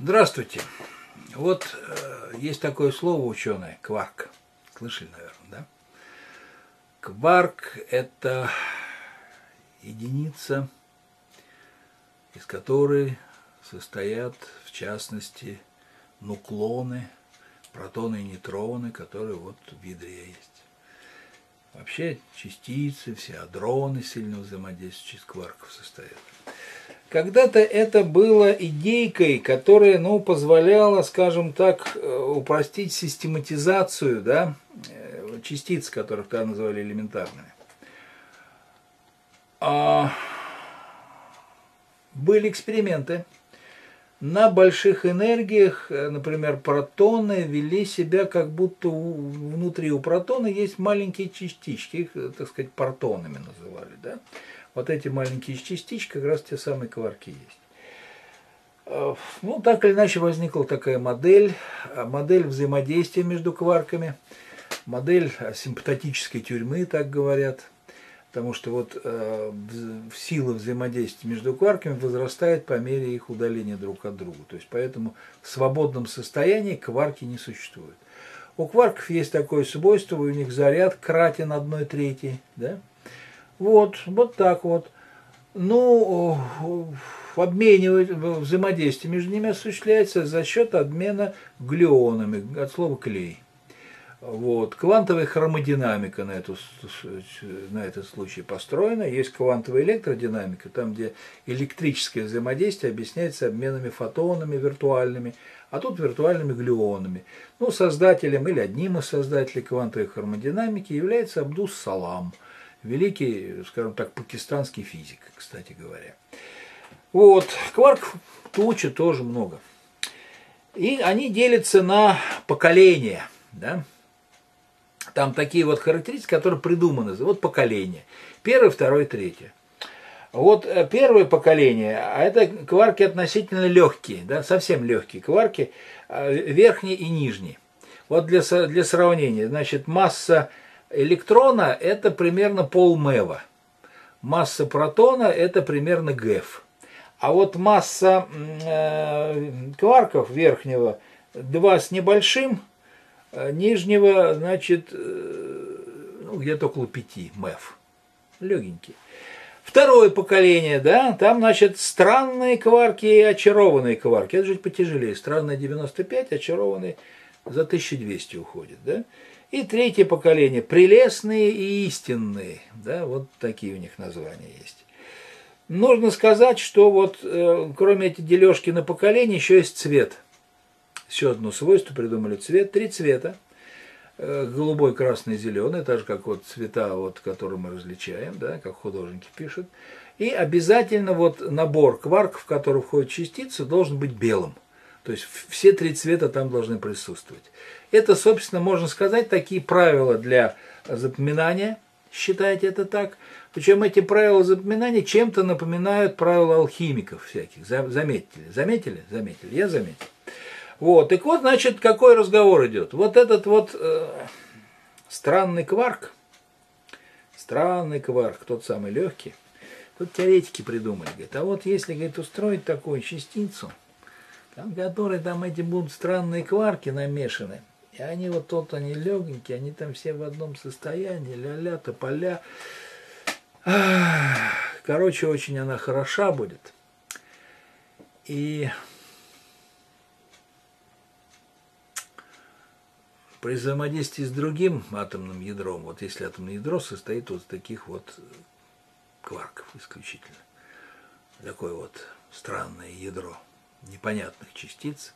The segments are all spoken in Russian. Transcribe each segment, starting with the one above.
Здравствуйте. Вот есть такое слово ученое, кварк. Слышали, наверное, да? Кварк – это единица, из которой состоят, в частности, нуклоны, протоны и нейтроны, которые вот в ядре есть. Вообще частицы, все адроны сильно взаимодействующие с кварком состоят. Когда-то это было идейкой, которая, ну, позволяла, скажем так, упростить систематизацию, да, частиц, которых тогда называли элементарными. Были эксперименты. На больших энергиях, например, протоны вели себя, как будто внутри у протона есть маленькие частички, их, так сказать, партонами называли, да? Вот эти маленькие частички как раз те самые кварки есть. Ну, так или иначе возникла такая модель, модель взаимодействия между кварками, модель асимптотической тюрьмы, так говорят, потому что вот сила взаимодействия между кварками возрастает по мере их удаления друг от друга. То есть поэтому в свободном состоянии кварки не существуют. У кварков есть такое свойство, у них заряд кратен 1/3, да? Вот так вот. Ну, взаимодействие между ними осуществляется за счет обмена глюонами, от слова клей. Вот. Квантовая хромодинамика на этот случай построена. Есть квантовая электродинамика, там, где электрическое взаимодействие объясняется обменами фотонами виртуальными, а тут виртуальными глюонами. Ну, создателем или одним из создателей квантовой хромодинамики является Абдус Салам. Великий, скажем так, пакистанский физик, кстати говоря. Вот, кварков тучи тоже много. И они делятся на поколения, да? Там такие вот характеристики, которые придуманы. Вот поколение. Первое, второе, третье. Вот первое поколение, а это кварки относительно легкие, да? Совсем легкие кварки, верхний и нижний. Вот для сравнения, значит, масса электрона – это примерно пол МэВа. Масса протона – это примерно ГЭФ. А вот масса кварков верхнего 2 с небольшим, нижнего, значит, ну, где-то около 5 МэВ. Легенький. Второе поколение, да, там, значит, странные кварки и очарованные кварки. Это же потяжелее. Странные 95, очарованные за 1200 уходят, да. И третье поколение – прелестные и истинные. Да, вот такие у них названия есть. Нужно сказать, что вот кроме этой дележки на поколение, еще есть цвет. Еще одно свойство придумали – цвет. 3 цвета. Голубой, красный, зеленый. Так же, как вот цвета, вот, которые мы различаем, да, как художники пишут. И обязательно вот набор кварков, в который входит частица, должен быть белым. То есть все 3 цвета там должны присутствовать. Это, собственно, можно сказать, такие правила для запоминания. Считайте это так. Причем эти правила запоминания чем-то напоминают правила алхимиков всяких. Заметили? Заметили? Заметили. Я заметил. Вот. Так вот, значит, какой разговор идет. Вот этот вот странный кварк. Странный кварк, тот самый легкий. Тут теоретики придумали. Говорит, а вот если, говорит, устроить такую частицу, там, которые там эти будут странные кварки намешаны. И они вот тут, они легенькие, они там все в одном состоянии, ля-ля, тополя. Короче, очень она хороша будет. И при взаимодействии с другим атомным ядром, вот если атомное ядро состоит вот из таких вот кварков исключительно. Такое вот странное ядро непонятных частиц,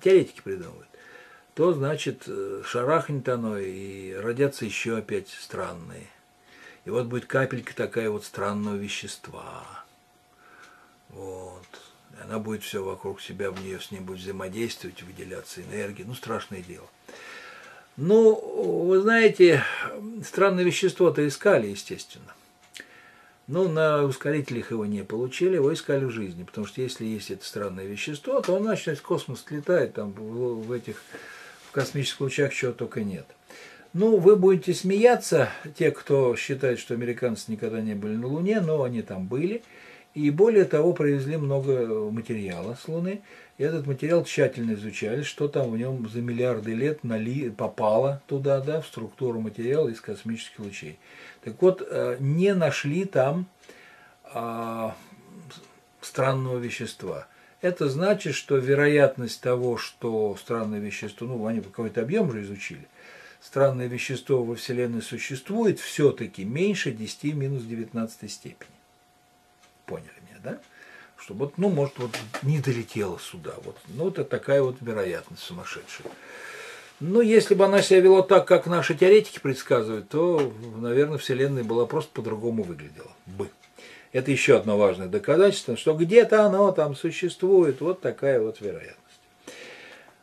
теоретики придумывают, то, значит, шарахнет оно, и родятся еще опять странные. И вот будет капелька такая вот странного вещества. Вот. И она будет все вокруг себя, в нее с ней будет взаимодействовать, выделяться энергия. Ну, страшное дело. Ну, вы знаете, странное вещество-то искали, естественно. Но на ускорителях его не получили, его искали в жизни. Потому что если есть это странное вещество, то он, значит, в космос летает, там в космических лучах чего только нет. Ну, вы будете смеяться, те, кто считает, что американцы никогда не были на Луне, но они там были. И более того, привезли много материала с Луны. Этот материал тщательно изучали, что там в нем за миллиарды лет попало туда, да, в структуру материала из космических лучей. Так вот, не нашли там странного вещества. Это значит, что вероятность того, что странное вещество, ну, они какой-то объем же изучили, странное вещество во Вселенной существует все-таки меньше 10⁻¹⁹ степени. Поняли меня, да? Что вот, ну, может, вот не долетело сюда. Вот. Ну, это такая вот вероятность сумасшедшая. Но если бы она себя вела так, как наши теоретики предсказывают, то, наверное, Вселенная была просто по-другому выглядела бы. Это еще одно важное доказательство, что где-то оно там существует. Вот такая вот вероятность.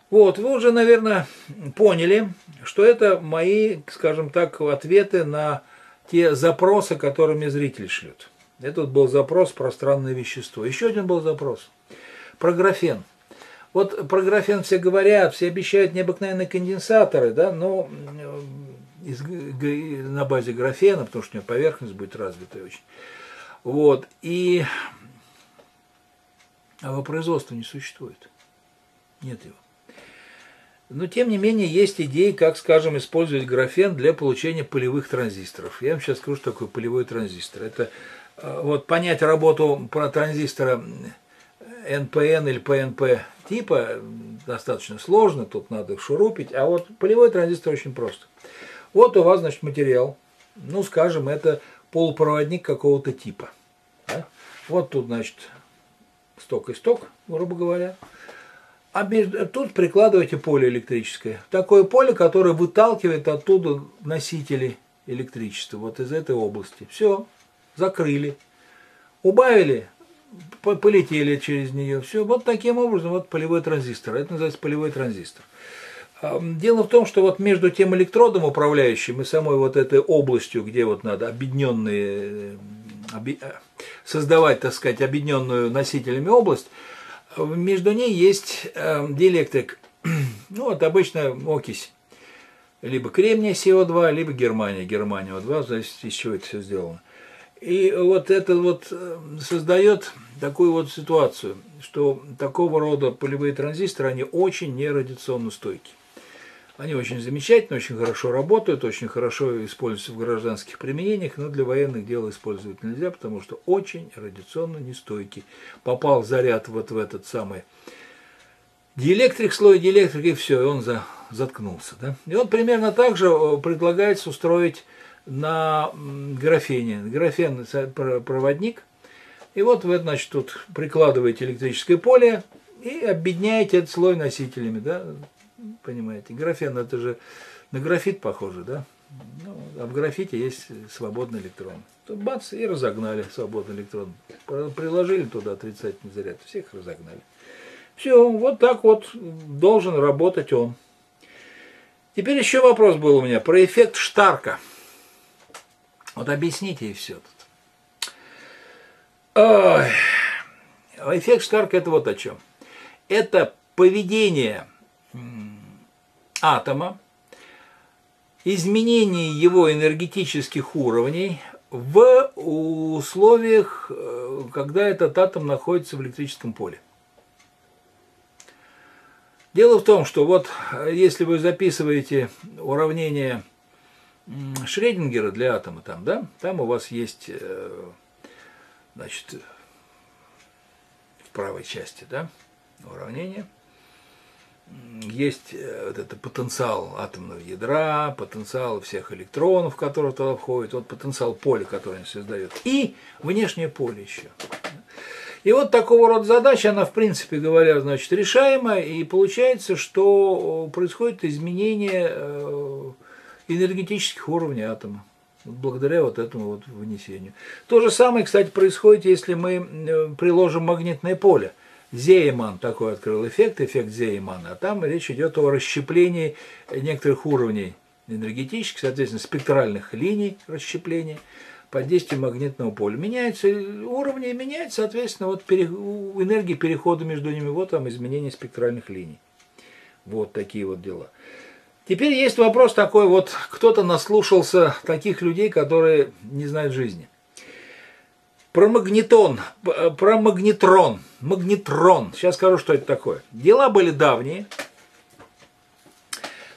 Вот, вы уже, наверное, поняли, что это мои, скажем так, ответы на те запросы, которые мне зрители шлют. Это был запрос про странное вещество. Еще один был запрос про графен. Вот про графен все говорят, все обещают необыкновенные конденсаторы, да, но на базе графена, потому что у него поверхность будет развитая очень. Вот, и его производства не существует. Нет его. Но, тем не менее, есть идеи, как, скажем, использовать графен для получения полевых транзисторов. Я вам сейчас скажу, что такое полевой транзистор. Это вот понять работу про транзистора НПН или ПНП типа достаточно сложно, тут надо шурупить, а вот полевой транзистор очень просто. Вот у вас, значит, материал, ну, скажем, это полупроводник какого-то типа. Да? Вот тут, значит, сток и сток, грубо говоря. А тут прикладываете поле электрическое. Такое поле, которое выталкивает оттуда носители электричества, вот из этой области. Все, закрыли. Убавили, полетели через нее. Все, вот таким образом, вот полевой транзистор. Это называется полевой транзистор. Дело в том, что вот между тем электродом управляющим и самой вот этой областью, где вот надо объединенные, создавать, так сказать, объединенную носителями область, между ней есть диэлектрик, ну вот обычно окись, либо кремния SiO2, либо германия О2, в зависимости из чего это все сделано. И вот это вот создает такую вот ситуацию, что такого рода полевые транзисторы, они очень нерадиационно стойки. Они очень замечательны, очень хорошо работают, очень хорошо используются в гражданских применениях, но для военных дел использовать нельзя, потому что очень радиационно нестойкий. Попал заряд вот в этот самый диэлектрик, слой диэлектрика, и все, и он заткнулся. Да? И вот примерно так же предлагается устроить на графене. Графен – проводник, и вот вы, значит, тут прикладываете электрическое поле и объединяете этот слой носителями, да? Понимаете, графен это же на графит похоже, да? Ну, а в графите есть свободный электрон. То бац, и разогнали свободный электрон. Приложили туда отрицательный заряд, всех разогнали. Все, вот так вот должен работать он. Теперь еще вопрос был у меня про эффект Штарка. Вот объясните и все тут. Эффект Штарка это вот о чем. Это поведение атома, изменение его энергетических уровней в условиях, когда этот атом находится в электрическом поле. Дело в том, что вот если вы записываете уравнение Шрёдингера для атома, там, да, там у вас есть, значит, в правой части, да, уравнение. Есть вот это потенциал атомного ядра, потенциал всех электронов, которые туда входят, вот потенциал поля, которое они создают, и внешнее поле еще. И вот такого рода задача, она, в принципе говоря, значит, решаема, и получается, что происходит изменение энергетических уровней атома, благодаря вот этому вот вынесению. То же самое, кстати, происходит, если мы приложим магнитное поле. Зееман такой открыл эффект Зеемана, а там речь идет о расщеплении некоторых уровней энергетических, соответственно, спектральных линий расщепления под действием магнитного поля. Меняются уровни, меняется, соответственно, вот энергии перехода между ними, вот там изменение спектральных линий. Вот такие вот дела. Теперь есть вопрос такой, вот кто-то наслушался таких людей, которые не знают жизни. Про магнетрон. Сейчас скажу, что это такое. Дела были давние.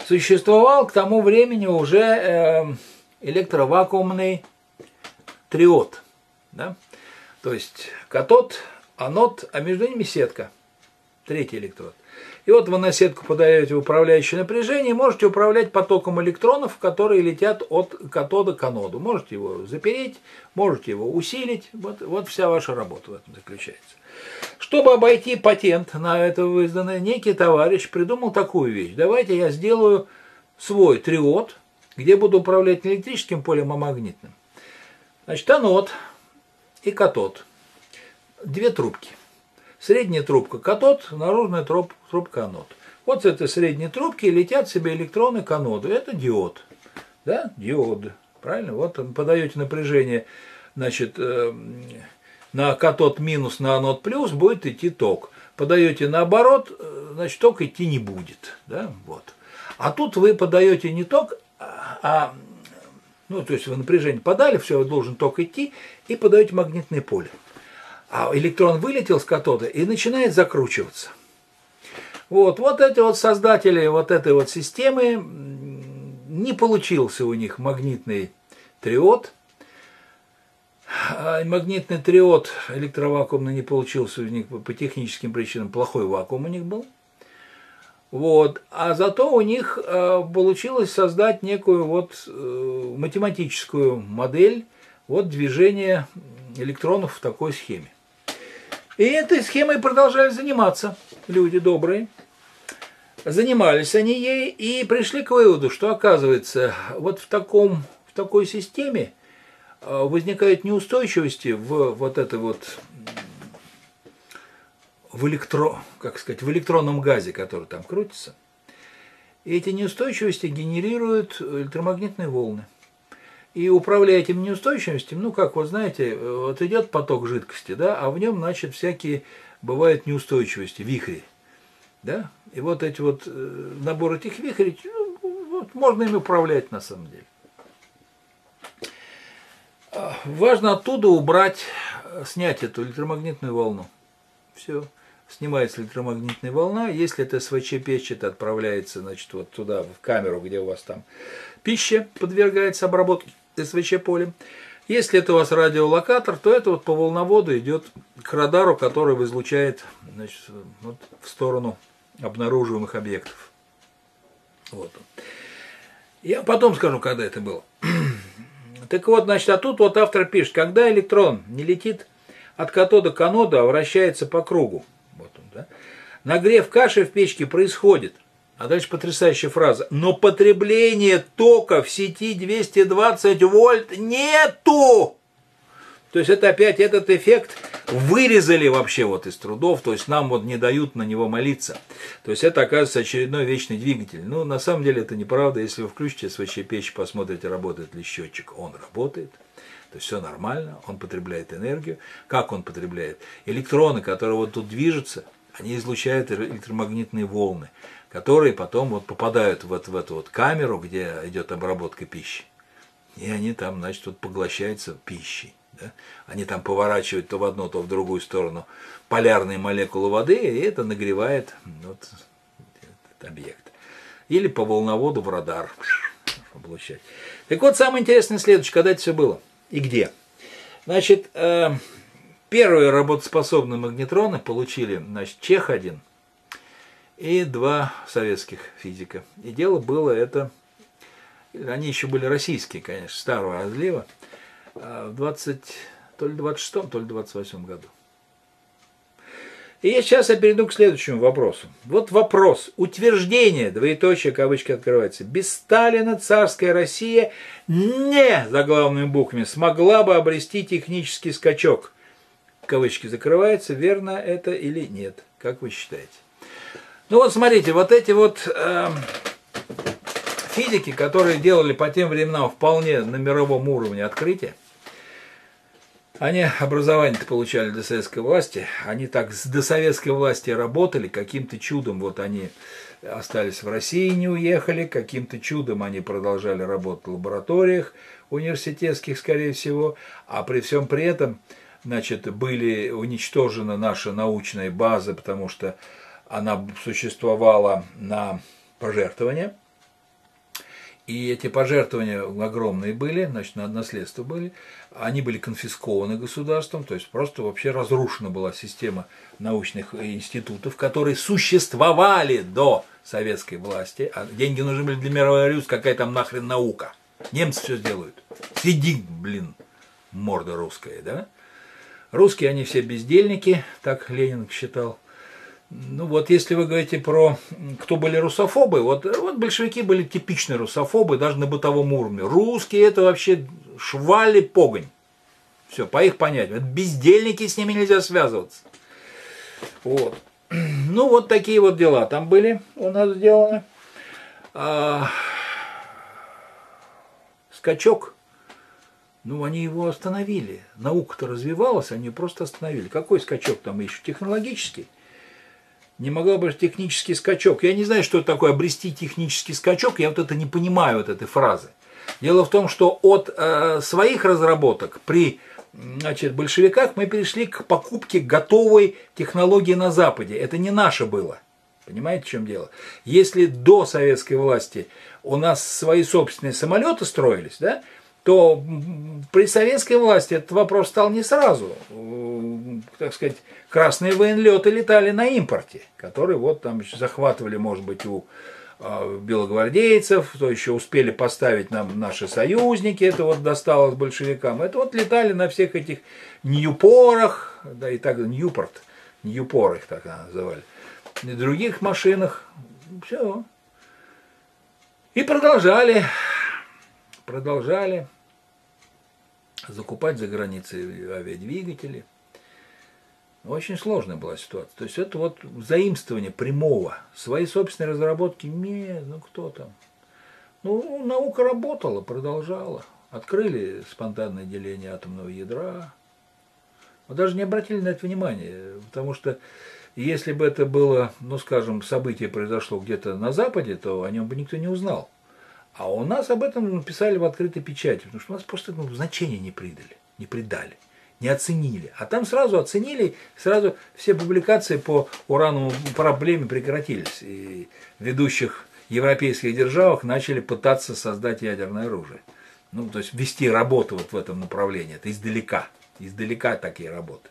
Существовал к тому времени уже электровакуумный триод. Да? То есть катод, анод, а между ними сетка. Третий электрод. И вот вы на сетку подаете управляющее напряжение, можете управлять потоком электронов, которые летят от катода к аноду. Можете его запереть, можете его усилить. Вот вся ваша работа в этом заключается. Чтобы обойти патент на это изданное, некий товарищ придумал такую вещь. Давайте я сделаю свой триод, где буду управлять не электрическим полем, а магнитным. Значит, анод и катод. Две трубки. Средняя трубка катод, наружная трубка анод. Вот с этой средней трубки летят себе электроны к аноду. Это диод. Да? Диоды. Правильно? Вот подаете напряжение, значит, на катод минус, на анод плюс, будет идти ток. Подаете наоборот, значит, ток идти не будет. Да? Вот. А тут вы подаете не ток, а то есть вы напряжение подали, все, должен ток идти, и подаете магнитное поле. А электрон вылетел с катода и начинает закручиваться. Вот эти вот создатели вот этой вот системы, не получился у них магнитный триод. Магнитный триод электровакуумный не получился у них по техническим причинам. Плохой вакуум у них был. Вот. А зато у них получилось создать некую вот математическую модель вот движения электронов в такой схеме. И этой схемой продолжали заниматься люди добрые. Занимались они ей и пришли к выводу, что оказывается, вот в такой системе возникают неустойчивости в вот этой вот в электронном газе, который там крутится. И эти неустойчивости генерируют электромагнитные волны. И управляя этим неустойчивостью, как вы знаете, вот идет поток жидкости, да, а в нем, значит, всякие бывают неустойчивости, вихри. Да? И вот эти вот набор этих вихрей, можно ими управлять на самом деле. Важно оттуда снять эту электромагнитную волну. Все, снимается электромагнитная волна. Если это СВЧ печи, это отправляется, значит, вот туда, в камеру, где у вас там пища подвергается обработке СВЧ-полем. Если это у вас радиолокатор, то это вот по волноводу идет к радару, который излучает, значит, вот в сторону обнаруживаемых объектов. Вот. Я потом скажу, когда это было. Так вот, значит, а тут вот автор пишет, когда электрон не летит от катода к аноду, а вращается по кругу. Вот он, да? Нагрев каши в печке происходит. А дальше потрясающая фраза. Но потребление тока в сети 220 вольт нету! То есть это опять этот эффект вырезали вообще вот из трудов. То есть нам вот не дают на него молиться. То есть это оказывается очередной вечный двигатель. На самом деле это неправда. Если вы включите СВЧ-печь, посмотрите, работает ли счетчик. Он работает. То есть все нормально. Он потребляет энергию. Как он потребляет? Электроны, которые вот тут движутся, они излучают электромагнитные волны, которые потом вот попадают вот в эту вот камеру, где идет обработка пищи. И они там, значит, вот поглощаются пищей. Да? Они там поворачивают то в одну, то в другую сторону полярные молекулы воды, и это нагревает вот этот объект. Или по волноводу в радар облучать. Так вот, самое интересное следующее, когда это все было и где. Значит, первые работоспособные магнетроны получили, значит, Чех-1 и 2 советских физика. И дело было это, они еще были российские, конечно, старого разлива, в 26-м, то ли 28-м году. И сейчас я перейду к следующему вопросу. Вот вопрос. Утверждение, двоеточие, кавычки открываются. Без Сталина царская Россия не, за главными буквами, смогла бы обрести технический скачок. Кавычки закрываются, верно это или нет, как вы считаете? Вот смотрите, вот эти вот физики, которые делали по тем временам вполне на мировом уровне открытия, они образование-то получали до советской власти, они так до советской власти работали, каким-то чудом вот они остались в России, не уехали, каким-то чудом они продолжали работать в лабораториях университетских, скорее всего, а при всем при этом значит, были уничтожена наша научная база, потому что она существовала на пожертвования. И эти пожертвования огромные были, значит, наследство были, они были конфискованы государством, то есть просто вообще разрушена была система научных институтов, которые существовали до советской власти. А деньги нужны были для мировой революции, какая там нахрен наука. Немцы все сделают. Сиди, блин, морда русская, да? Русские, они все бездельники, так Ленин считал. Ну вот, если вы говорите про, кто были русофобы, вот большевики были типичные русофобы, даже на бытовом уровне. Русские — это вообще швали погонь. Все, по их понятию. Это бездельники, с ними нельзя связываться. Вот. Ну вот такие вот дела там были у нас сделаны. Скачок. Ну, они его остановили. Наука-то развивалась, они просто остановили. Какой скачок там еще? Технологический. Не могла быть технический скачок. Я не знаю, что это такое обрести технический скачок. Я вот это не понимаю, вот этой фразы. Дело в том, что от своих разработок при, значит, большевиках мы перешли к покупке готовой технологии на Западе. Это не наше было. Понимаете, в чем дело? Если до советской власти у нас свои собственные самолеты строились, да, то при советской власти этот вопрос стал не сразу. Так сказать, красные военлеты летали на импорте, который вот там захватывали, может быть, у белогвардейцев, то еще успели поставить нам наши союзники, это вот досталось большевикам. Это вот летали на всех этих Ньюпорах, да, и так Ньюпорт, Ньюпор их так называли, и других машинах. Все. И продолжали закупать за границей авиадвигатели. Очень сложная была ситуация. То есть это вот заимствование прямого. Свои собственные разработки, не, ну кто там. Ну, наука работала, продолжала. Открыли спонтанное деление атомного ядра. Мы даже не обратили на это внимания, потому что если бы это было, ну скажем, событие произошло где-то на Западе, то о нем бы никто не узнал. А у нас об этом написали в открытой печати, потому что у нас просто значения не придали. Не оценили. А там сразу оценили, сразу все публикации по урановой проблеме прекратились. И в ведущих европейских державах начали пытаться создать ядерное оружие. Ну, то есть вести работу вот в этом направлении. Это издалека. Издалека такие работы.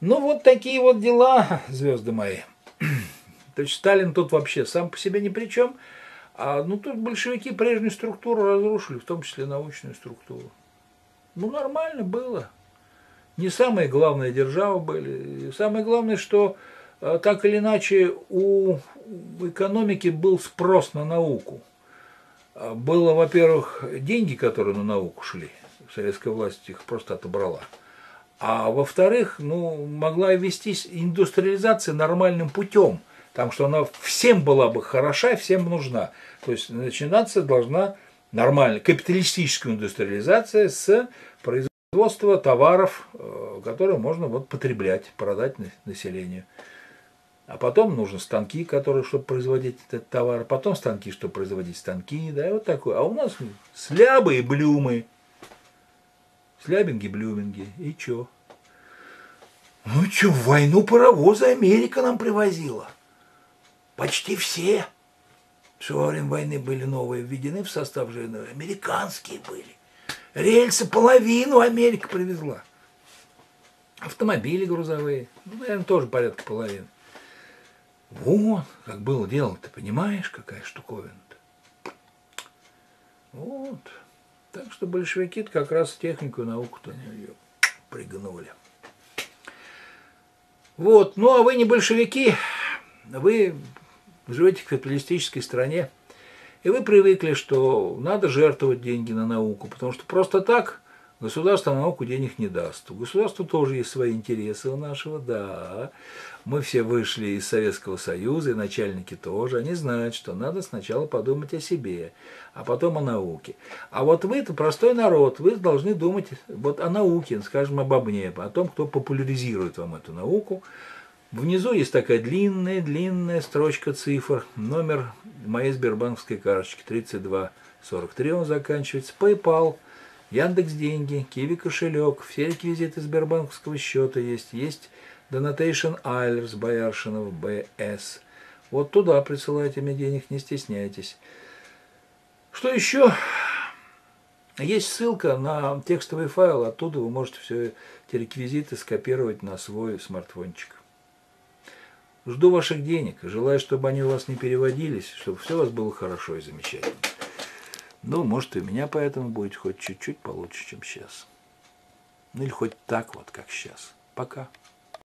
Ну, вот такие вот дела, звезды мои. То есть Сталин тут вообще сам по себе ни при чем. А ну тут большевики прежнюю структуру разрушили, в том числе научную структуру. Ну, нормально было. Не самые главные державы были. И самое главное, что так или иначе у экономики был спрос на науку. Было, во-первых, деньги, которые на науку шли. Советская власть их просто отобрала. А во-вторых, ну, могла вестись индустриализация нормальным путем. Потому что она всем была бы хороша, всем нужна. То есть начинаться должна нормально капиталистическая индустриализация с производства товаров, которые можно вот потреблять, продать населению. А потом нужны станки, которые, чтобы производить этот товар, потом станки, чтобы производить станки, да, и вот такое. А у нас слябы и блюмы. Слябинги, блюминги. И чё? Ну чё, в войну паровозы Америка нам привозила. Почти все. Что во время войны были новые введены в состав жирного, американские были. Рельсы половину Америка привезла. Автомобили грузовые, ну, наверное, тоже порядка половины. Вот, как было дело-то, понимаешь, какая штуковина-то. Вот. Так что большевики-то как раз технику и науку-то они ее пригнули. Вот, ну а вы не большевики, вы... живете в капиталистической стране, и вы привыкли, что надо жертвовать деньги на науку, потому что просто так государство на науку денег не даст. У государства тоже есть свои интересы, у нашего, да. Мы все вышли из Советского Союза, и начальники тоже, они знают, что надо сначала подумать о себе, а потом о науке. А вот вы-то простой народ, вы должны думать вот о науке, скажем, об обне, о том, кто популяризирует вам эту науку. Внизу есть такая длинная-длинная строчка цифр. Номер моей сбербанковской карточки 3243, он заканчивается. PayPal. Яндекс деньги, QIWI кошелек, все реквизиты сбербанковского счета есть. Есть DonationAlerts, Бояршинов, БС. Вот туда присылайте мне денег, не стесняйтесь. Что еще? Есть ссылка на текстовый файл, оттуда вы можете все эти реквизиты скопировать на свой смартфончик. Жду ваших денег, желаю, чтобы они у вас не переводились, чтобы все у вас было хорошо и замечательно. Ну, может, и у меня поэтому будет хоть чуть-чуть получше, чем сейчас. Ну, или хоть так вот, как сейчас. Пока.